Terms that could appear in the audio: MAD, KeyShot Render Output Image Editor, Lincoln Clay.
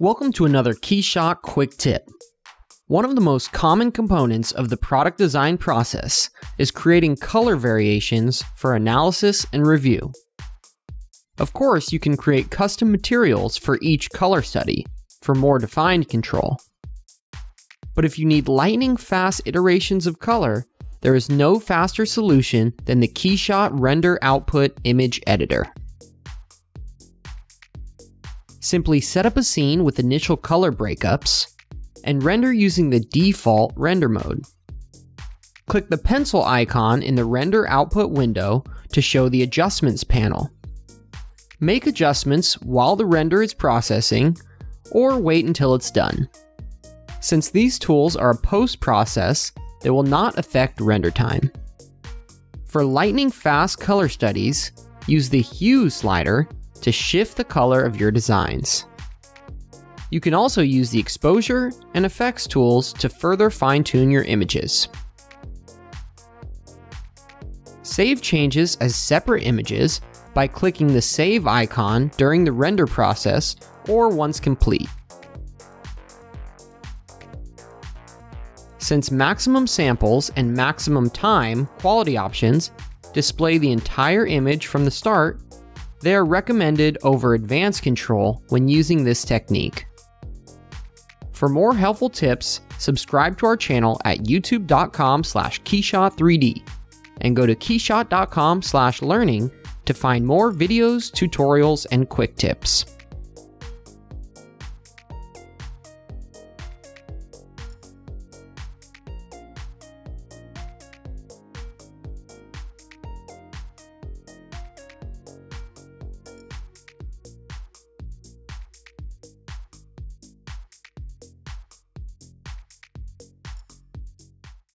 Welcome to another KeyShot Quick Tip. One of the most common components of the product design process is creating color variations for analysis and review. Of course, you can create custom materials for each color study for more defined control. But if you need lightning-fast iterations of color, there is no faster solution than the KeyShot Render Output Image Editor. Simply set up a scene with initial color breakups and render using the default render mode. Click the pencil icon in the render output window to show the adjustments panel. Make adjustments while the render is processing or wait until it's done. Since these tools are a post-process, they will not affect render time. For lightning-fast color studies, use the hue slider to shift the color of your designs. You can also use the exposure and effects tools to further fine-tune your images. Save changes as separate images by clicking the save icon during the render process or once complete. Since maximum samples and maximum time quality options display the entire image from the start, they are recommended over advanced control when using this technique. For more helpful tips, subscribe to our channel at youtube.com/KeyShot3D and go to keyshot.com/learning to find more videos, tutorials, and quick tips.